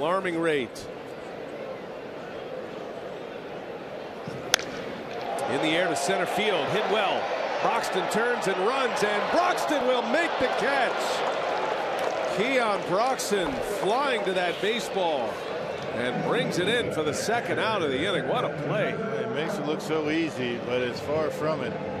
alarming rate. In the air to center field, hit well. Broxton turns and runs, and Broxton will make the catch. Keon Broxton flying to that baseball and brings it in for the second out of the inning. What a play. It makes it look so easy, but it's far from it.